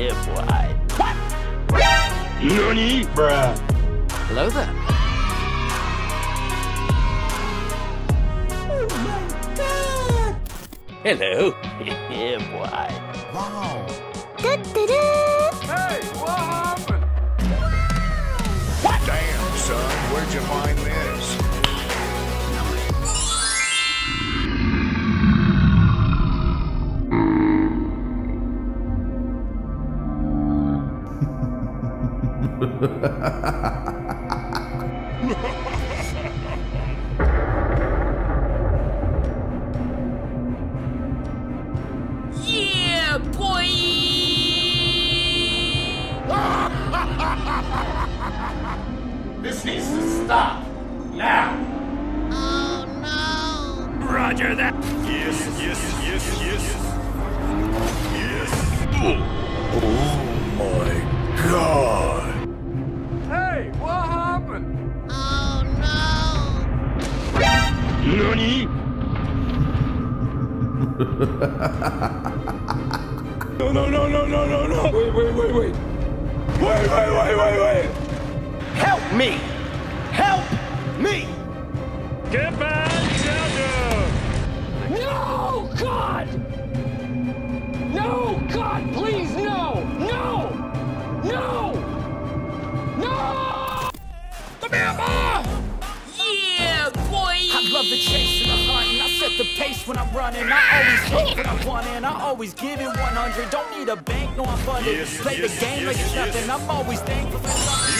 here, boy. What? Nani? Bruh. Hello there. Oh my god. Hello. Here, boy. Wow. Da, da, da. Hey, what happened? Wow. What? Damn, son, where'd you find this? Yeah, boy. This needs to stop now. Oh no. Roger that. Yes, yes, yes, yes. Yes. Oh my god. Nani? No, no, no, no, no, no, no. Wait, wait, wait, wait. Wait, wait, wait, wait, wait. Help me! Help me! Get back, Zelda! No, God! No, God, please, no! No! No! No! Come here, Ma! I love the chase and the hunting, I set the pace when I'm running. I always take what I want and I always give it 100. Don't need a bank, no I'm funded. Yes, play yes, the game yes, like it's yes. Nothing, I'm always thankful for something.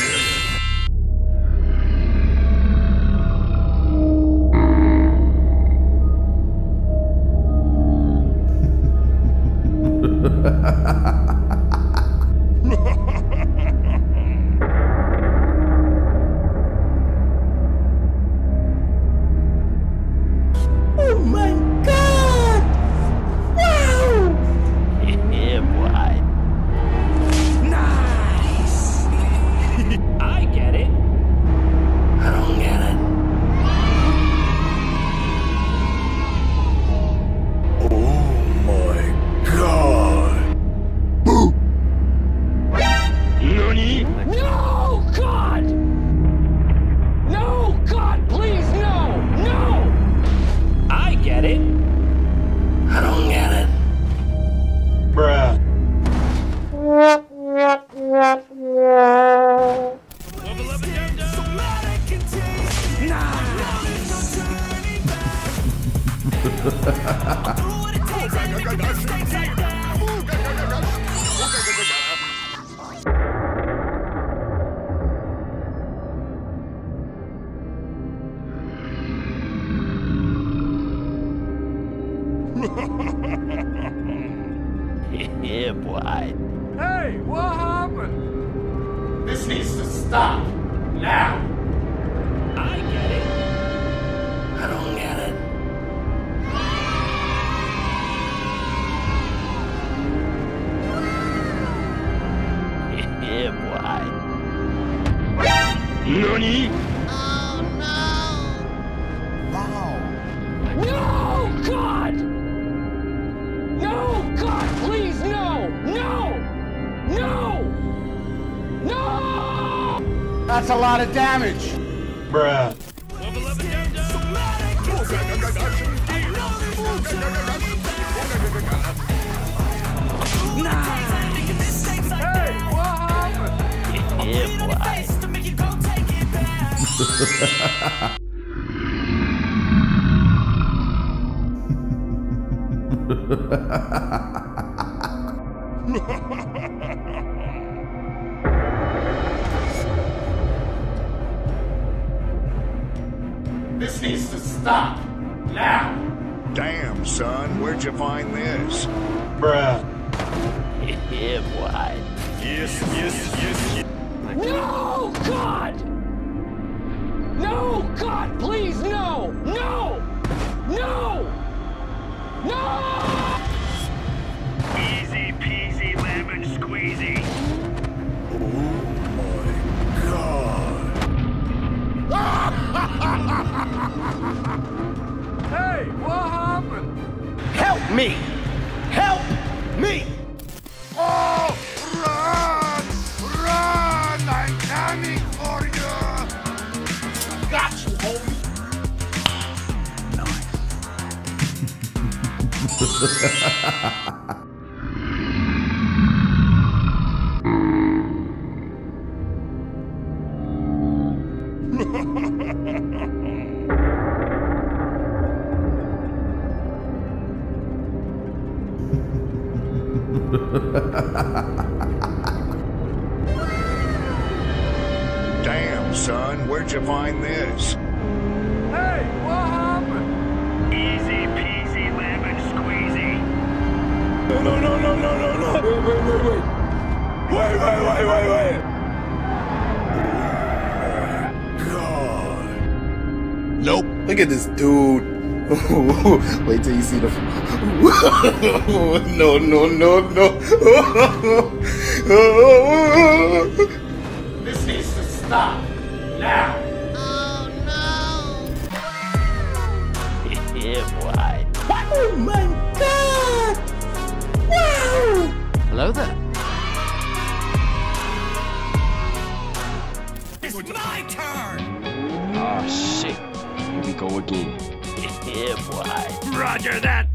Yeah, boy. Hey, what happened? This needs to stop now. I get it. I don't get it. Yeah, boy. Nani? Oh no. Wow. No, God! No, God, please, no! No! No! No! That's a lot of damage. Bruh. This needs to stop now. Damn, son, where'd you find this? Bruh. Yeah, boy. Yes, yes, yes, yes. No, God! No, God, please, no! No! No! No! Easy peasy lemon squeezy. Oh my God! Hey, what happened? Help me! Help me! Oh! Damn, son, where'd you find this? Hey, what happened? Easy peasy, lemon squeezy. No. Wait. God. Nope. Look at this dude. Wait till you see the. No. This needs to stop now. Oh no! Yeah, boy. Oh my God! Wow! Hello there. It's my turn. Ah, oh, shit! Here we go again. Yeah, boy. Roger that!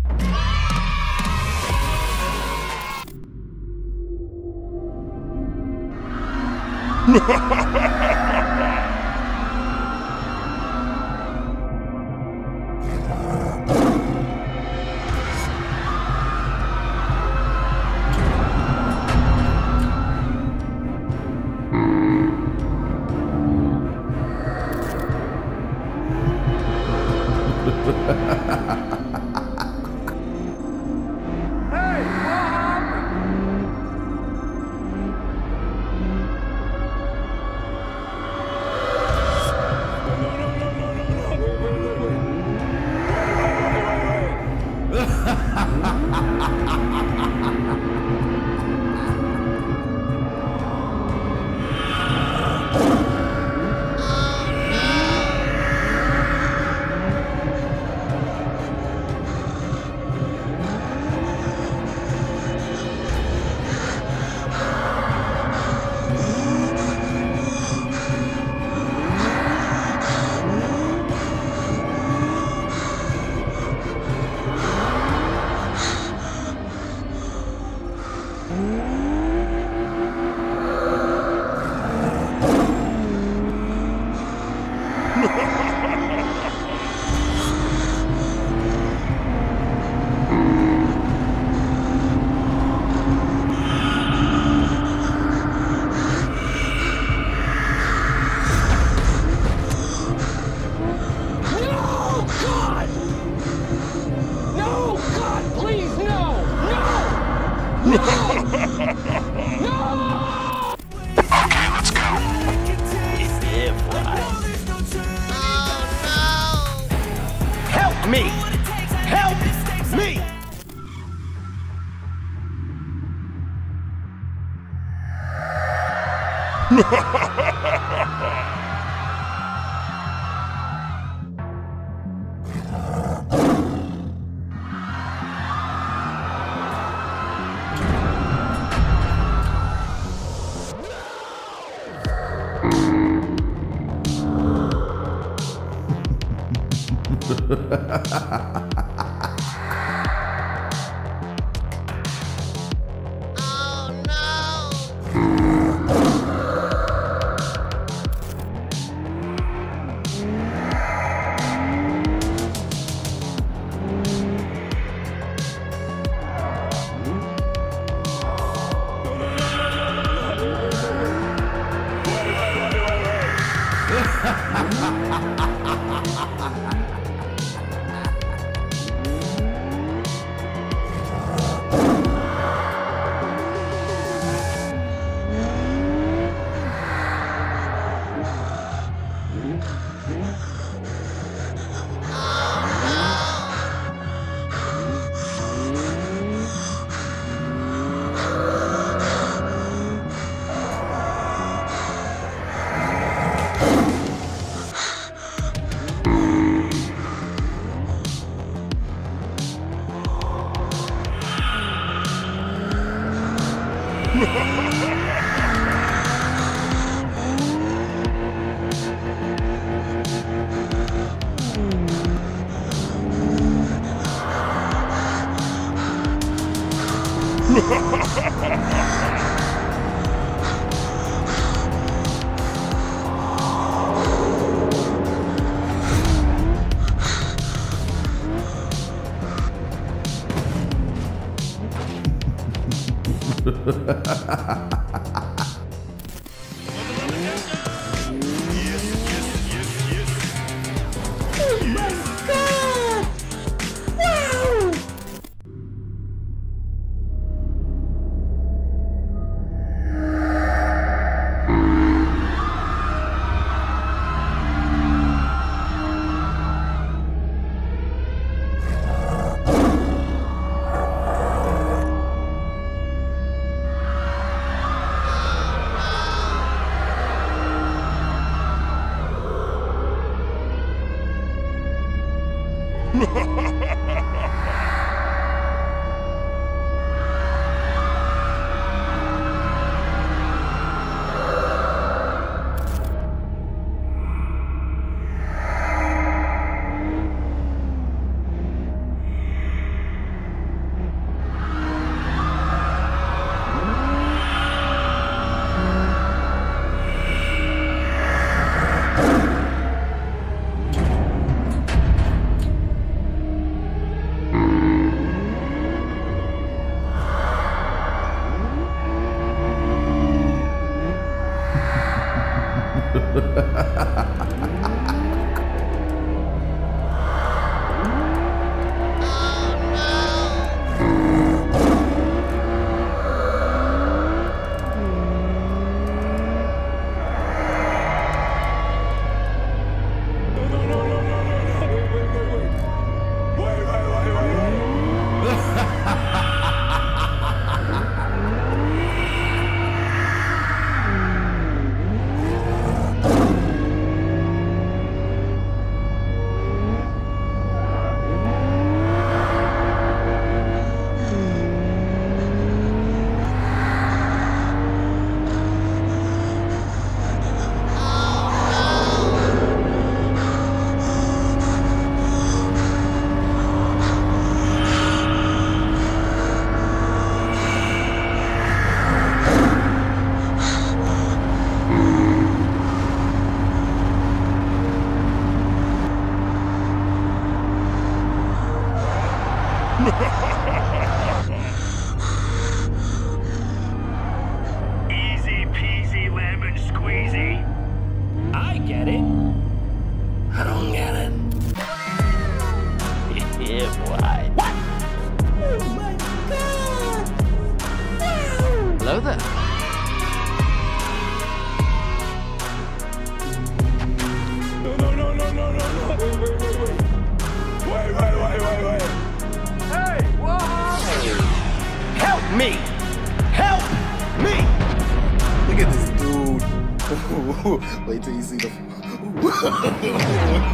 Wait till you see the.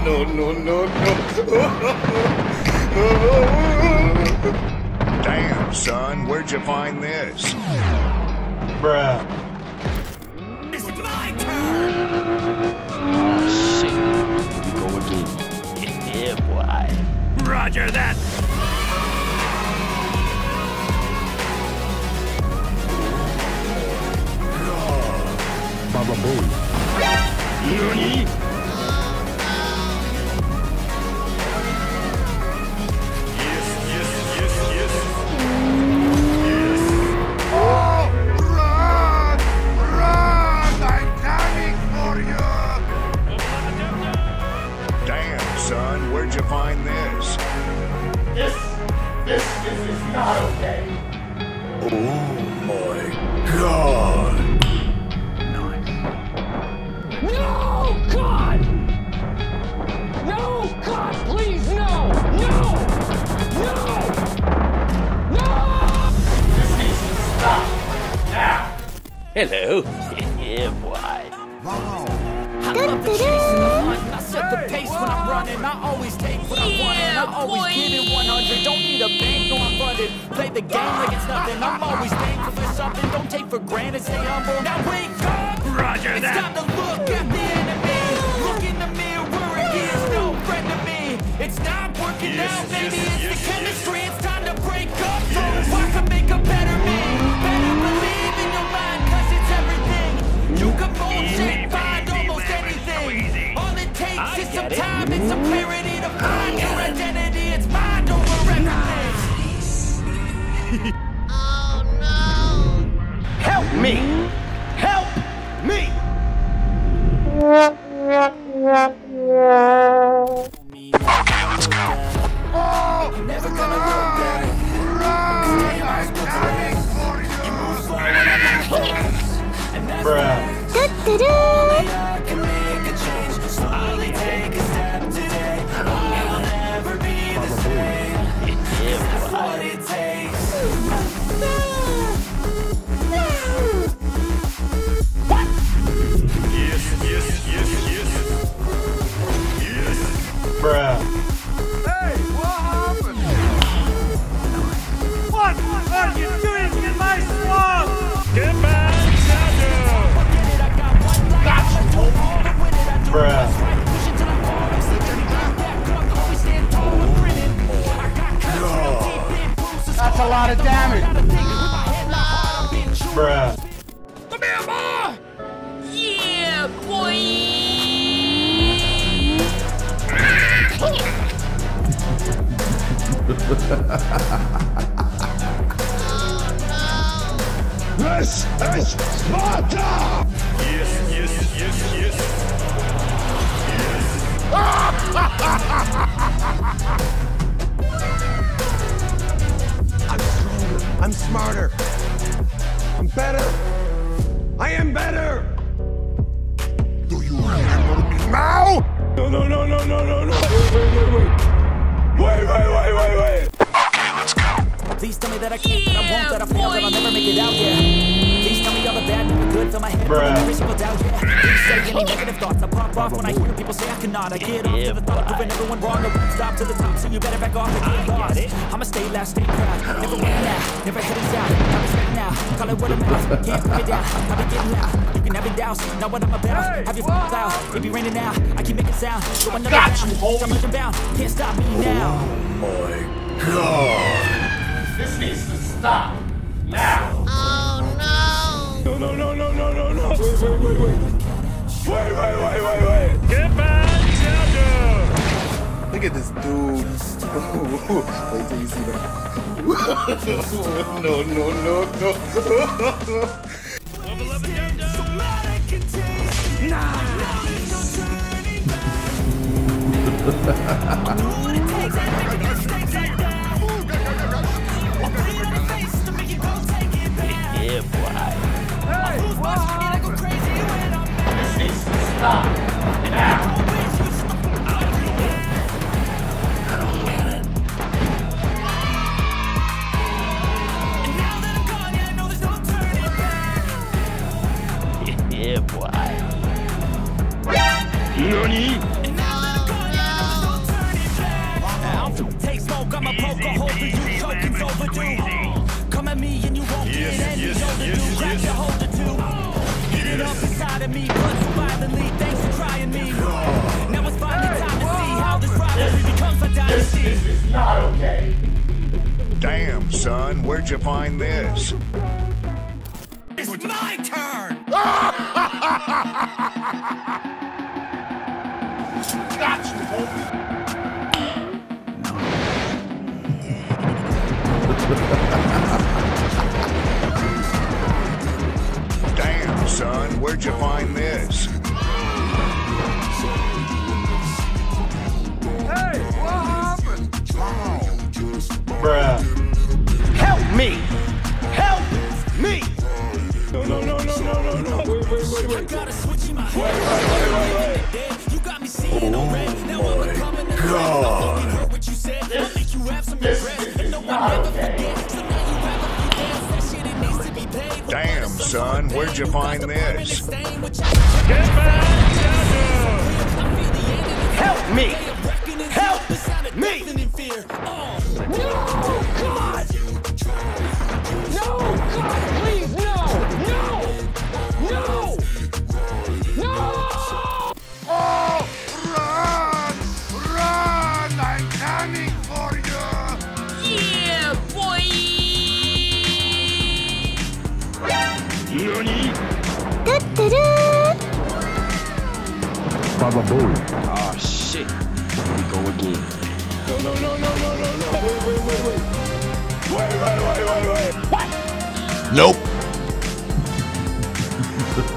No, no, no, no. Damn, son, where'd you find this? Bruh. It's my turn! Oh, shit. You go again. Yeah, boy. Roger that! Baba Boo. Nani? Yes, yes, yes, yes. Yes. Oh, run! Run! I'm coming for you! Damn, son, where'd you find this? This is not okay. Oh my God! No, God! No, God, please, no! No! No! No! This needs to stop! Now! Hello. Yeah, boy. Wow. I love the chase and the hunt. I set the pace when I'm running. I always take what I want and I always give it 100. Don't need a bank, no, I'm funded. Play the game like it's nothing. I'm always thankful for something. Don't take for granted, stay humble. Now wake up! Roger it's that. Time to look at the enemy. Look in the mirror again. It's no friend to me. It's not working out. Maybe it's the chemistry. It's time to break up. So I can make a better me. Better believe in your mind, cause it's everything. You can bullshit, find almost anything. All it takes is some time and some clarity to find your identity. It's mind over everything. Oh no. me! Help me! Okay, let's go. Oh! Never gonna go back. Bruh. Hey, what happened? What are you doing in my swamp? Get back, Shadow! That's bruh. That's a lot of damage. Bruh. Come here, boy! Yeah, boy! Oh, no. This is Sparta! Yes, yes, yes, yes. Yes. I'm stronger. I'm smarter. I'm better. I am better. Do you remember now? No, no, no, no, no, no, no. Wait. Okay, let's go. Please tell me that I can't, that I won't, that I fail, that I'll never make it out, yeah. Please tell me all the bad, the good for my head, every single doubt, yeah. Please say any negative thoughts, I pop off when I hear people say I cannot. I get off to the thought of proving everyone wrong, I won't stop to the top, so you better back off and get lost. I'ma stay loud, stay proud, never went out, never headed down. I'm respect now, call it word of mouth, can't put it down. I've been getting loud, you can have it douse, know what I'm about, have your f***ing loud. It be raining now, I keep making sound, so another round, I'm unbound, can't stop me now. My God! This needs to stop now. Oh no! No! Wait! Get back, Shadow! Look at this dude! Wait till you see that! No! Stop. Now. I don't get it. And now that I'm gone, yeah, I know there's no turning back. Yeah, boy. Nani? And now that I'm gone, yeah, I know there's no turning back. Take smoke, I'ma poke a hole for you. Choking's overdue. Come at me and you won't get any older, dude. Grab your holder, too. Get it up inside of me. Thanks for trying me. Now it's finally time to see how this rivalry becomes a dynasty. This is not okay. Damn, son, where'd you find this? It's my turn! Gotcha, damn, son, where'd you find this? Bruh. Help me! Help me! No. Wait. I gotta switch in my head. Wait. You got me seeing on red. Now I'm becoming a God. What you said, I think you have some regrets. And no one ever forgets. So now you have a few dance. That shit, it needs to be paid. Damn, son, where'd you find this? Get back, Shadow! Help me! Help me! Baba Booey. Oh shit. Here we go again. No. Wait. What? Nope.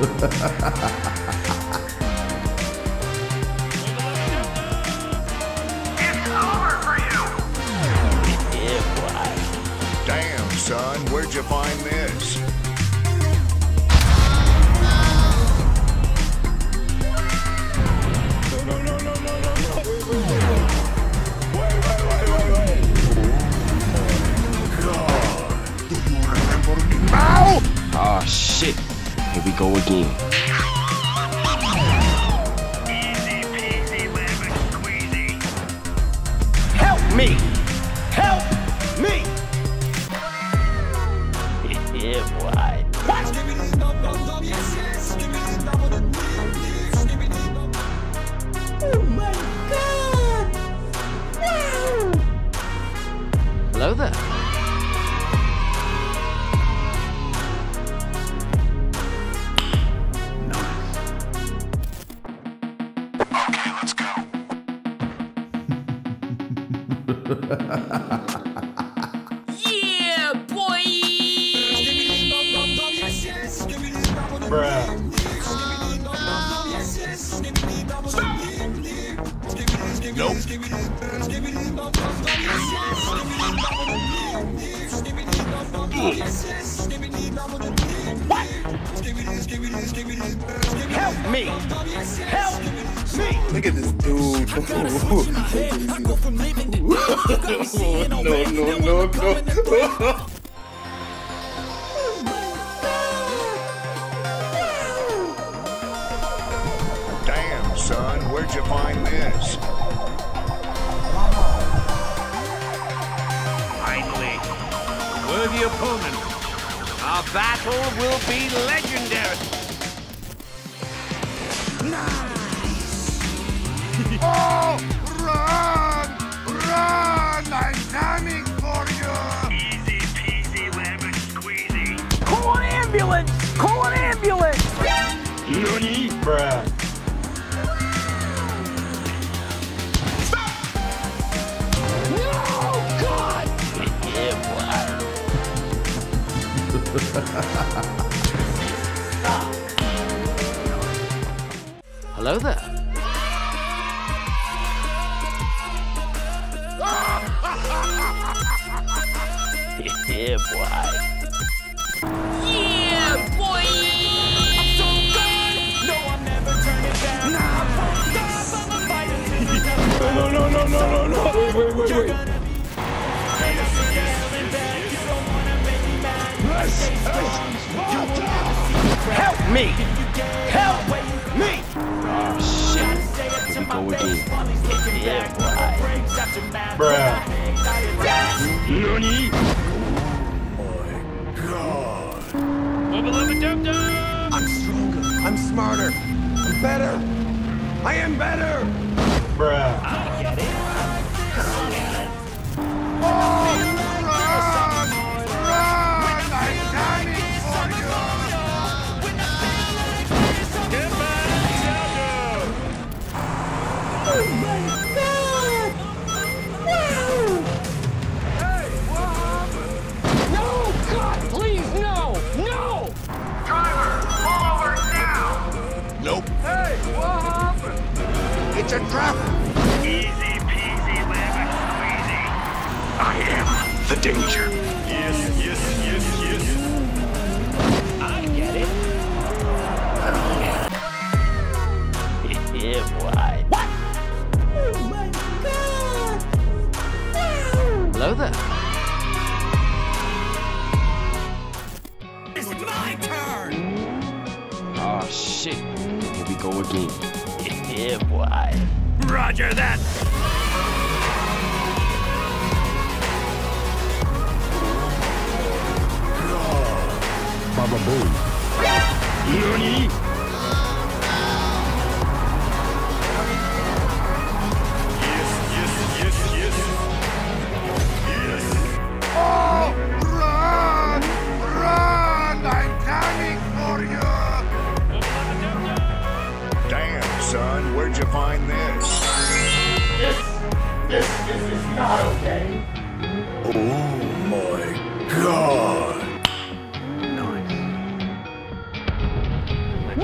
It's over for you. Yeah, damn, son, where'd you find this? Ah, shit. Here we go again. Easy peasy, lemon squeezy. Help me! Help me! Yeah, boy. What? Oh my god! Wow! Hello there. Yeah, boy! Bruh. What? Help me! Help me! Look at this dude. No. Damn, son, where'd you find this? Finally, worthy opponent. Our battle will be legendary. Nice. Oh, run! Run! I'm coming for you. Easy peasy, lemon squeezy. Call an ambulance! Call an ambulance! You need, bruh. Hello there. Yeah, boy. Yeah, boy. I'm so good. No, I'm never turning down. Nah. No. Wait. Help me! Help me! Oh, shit. Here we go again. Yeah, boy. Bruh. Nani? Oh my god. I'm stronger. I'm smarter. I'm better. I am better. Bruh. I get it. It's a trap! Easy peasy, lemon squeezy. I am the danger. Yes. I get it. Yeah, boy. What? Oh my god! Hello there. It's my turn! Oh shit. Here we go again. Yeah, boy. Roger that! Baba boom. Nani? Yes. Oh! Run! I'm coming for you! Son, where'd you find this? This is not okay. Oh my god! Nice.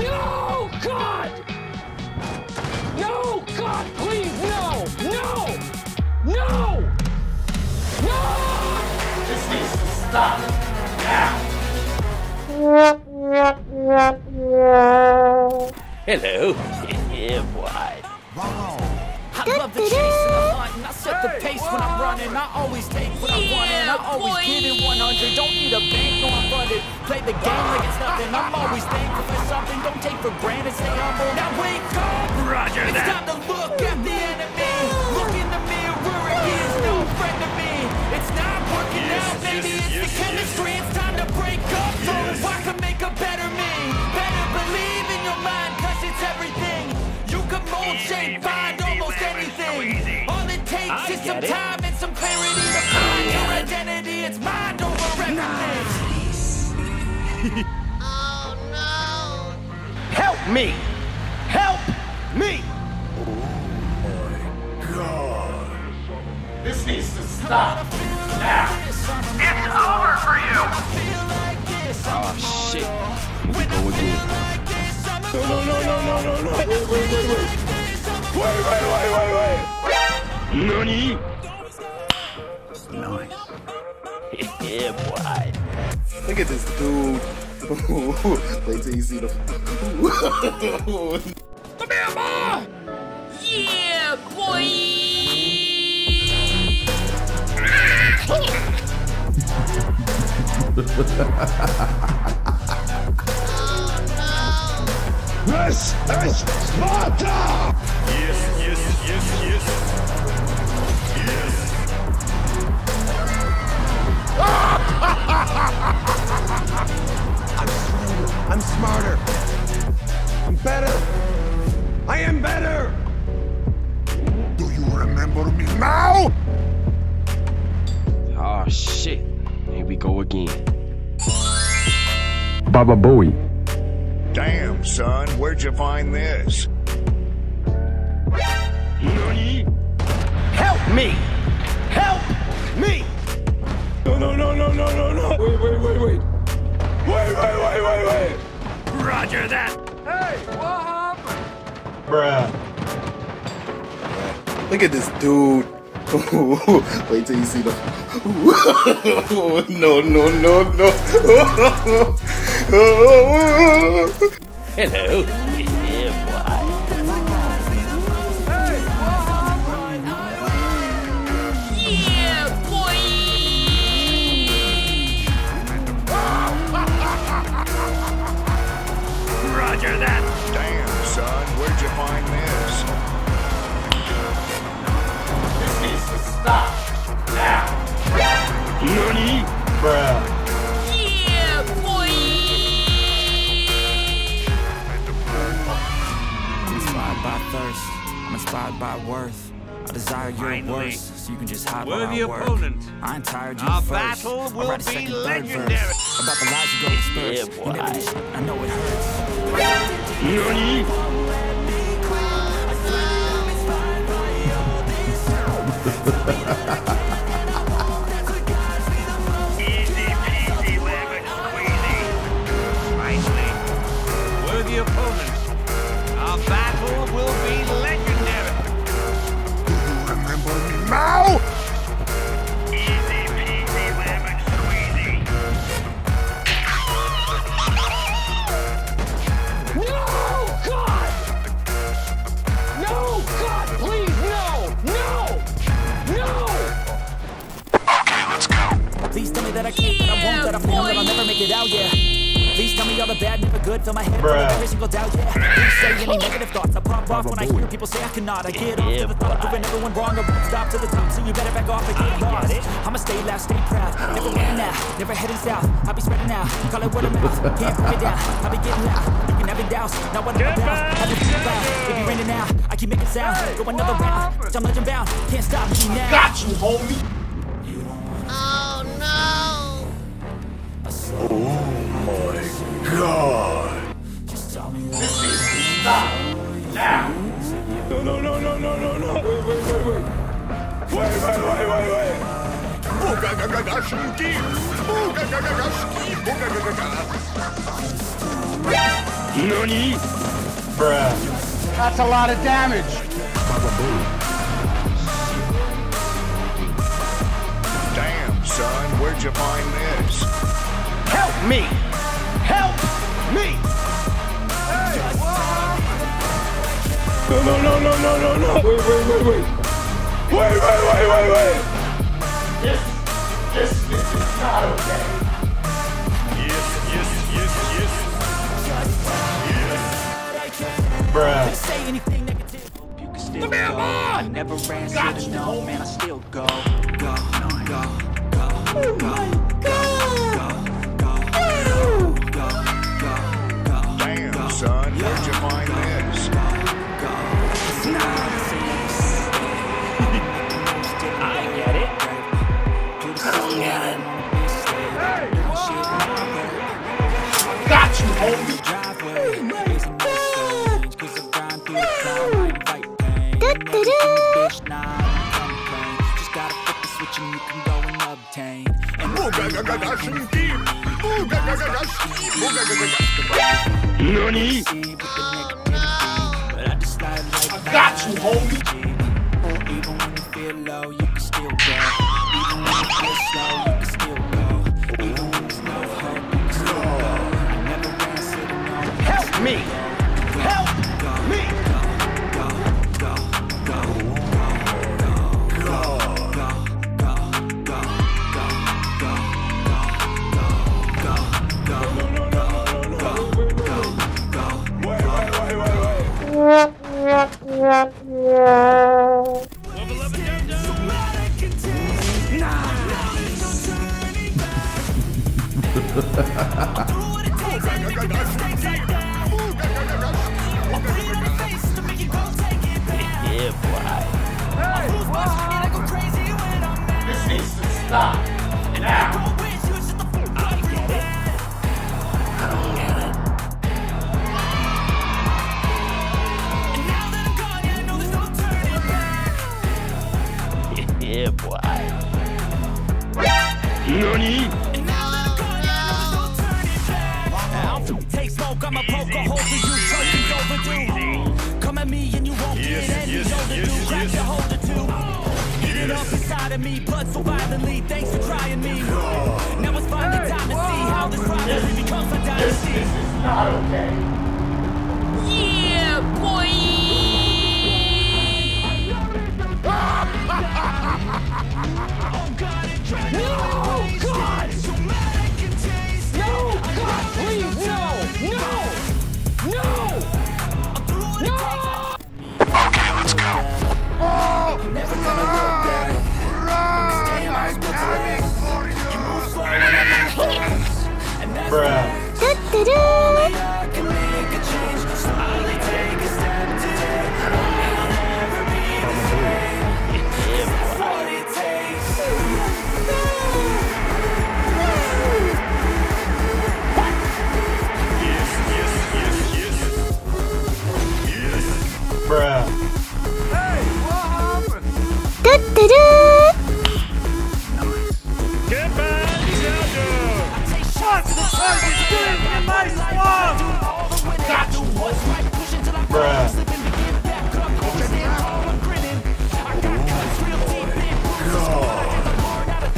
Stop now. Hello. Yeah, boy. I love the chase and the hunt, and I set the pace when I'm running. I always take what I want, and I always give it 100. Don't need a bank, no I'm funded. Play the game like it's nothing. I'm always thankful for something. Don't take for granted, stay humble. Now wake up, Roger that. It's time to look at the enemy. Look in the mirror, and he is no friend to me. It's not working out, maybe it's the chemistry. It's time to break up, so I can make a better me. Better believe in your mind, cause it's everything. You can mold, shape, find almost anything. All it takes is some time and some clarity to find your identity. It's mind over everything. Oh no! Help me! Help me! Oh my God! This needs to stop now. It's over for you. Oh shit! What do we do? No, wait. Nani? That's nice. Yeah, boy. Look at this dude. Wait till you see the... Come here, boy! Yeah, boy! This is Sparta! Yes. I'm smarter. I'm better. I am better. Do you remember me now? Oh, shit. Here we go again. Baba Booey. Damn, son, where'd you find this? Nani? Help me! Help me! No, wait. Wait. Roger that! Hey, what happened? Bruh. Look at this dude. Wait till you see the... No. Hello. Yeah, boy. Hey, yeah, boy. Roger that. Damn, son, where'd you find this? This needs to stop now. Nani? Bruh. Thirst. I'm inspired by worth. I desire your worst, so you can just hide behind the opponent. I ain't tired. Our battle will be legendary. About the lies you go experience. Yeah, I know it hurts. Nani? Easy, lemon squeezy. Finally, worthy opponent. Our battle will be legendary. Do you remember me now? Easy peasy lemon squeezy. No, God, please, no. Okay, let's go. Please tell me that I can't, that I won't, that I fail, that I'll never make it out, yeah. Please tell me all the bad, never good, fill my head full of every single doubt, yeah. Please say any negative thoughts, I pop off when I hear people say I cannot. I get off to the thought of proving everyone wrong. I won't stop to the top, so you better back off and get lost. I'ma stay loud, stay proud, never running out, never heading south. I'll be spreading out, call it word of mouth, can't put it down. I'll be getting loud, you can have it douse, not what I'm about. I'll be too loud, it be raining now, I keep making sound. Go another round, I'm legend bound, can't stop me now. I got you, homie. Oh no. God. Just tell me this is to stop now. No. Wait. Nani? Bruh. That's a lot of damage. Damn. son. Where'd you find this? Help me! Help me! Hey, whoa! No. Wait. This is not okay. Yes. Bruh. Come here, man! Never ran, gotcha. No, man, I still go. Oh my God. Damn, son, where'd you find this? I get it. I don't get it. Hey, whoa! Got you, homie. Nani? I got you, homie. Even when you feel low, you can still go. Even when you feel slow, you can still go. Even when there's no hope, you can still go. I never ran sitting on. Help me! Help me!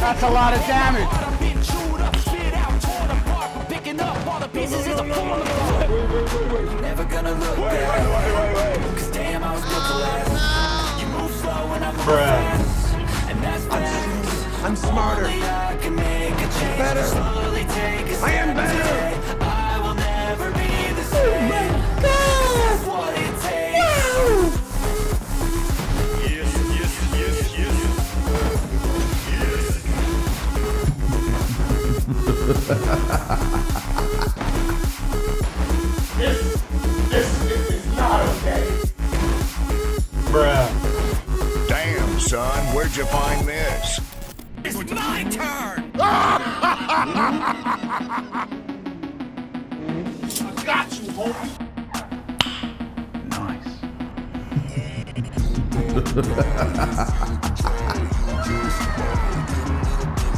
That's a lot of damage. Never gonna look back. Cause damn, I was built to last. You move slow and I move fast. And that's fast. I'm smarter. I can make a change. Better. I am better. I will never be the same. That's what it takes. This is not okay. Bruh. Damn, son, where'd you find this? It's my turn! I got you, homie. Nice.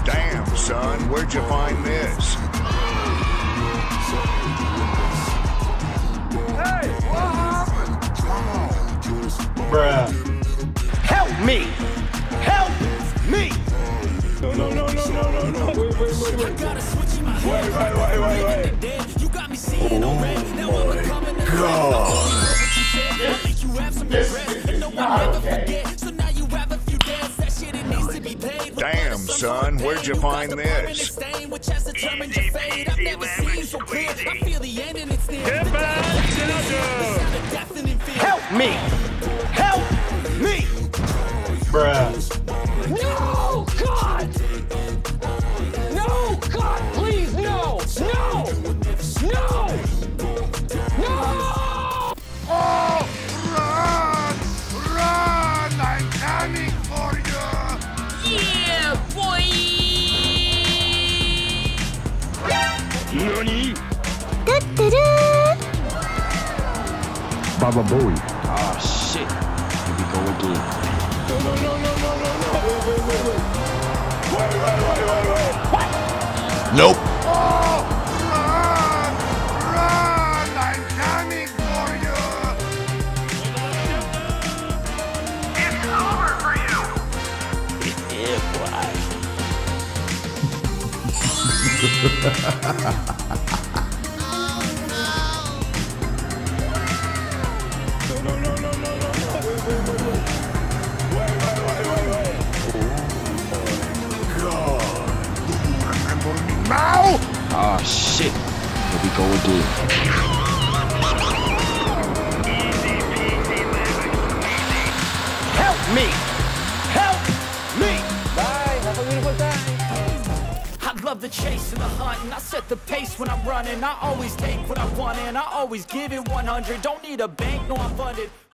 Damn, son, where'd you find this? Hey, whoa! Bruh. Help me! Help me! No. Wait. You got me seeing on red. Now I'm coming to God. This is not okay. Damn, son, where'd you find this? Help me! Help me! Bruh. No, God! No, God, please, no! No! No! No! Oh, run! Run! I'm coming for you! Yeah, boy! Nani? Baba Bowie. Ah, shit. Here we go again. No. Wait. What? Nope. Oh, run! I'm coming for you! It's over for you! Yeah, boy. No. Now? Ah, shit. Here we go again. Help me! Help me! Bye, have a beautiful time. I love the chase and the hunt, and I set the pace when I'm running. I always take what I want, and I always give it 100. Don't need a bank, no, I'm funded.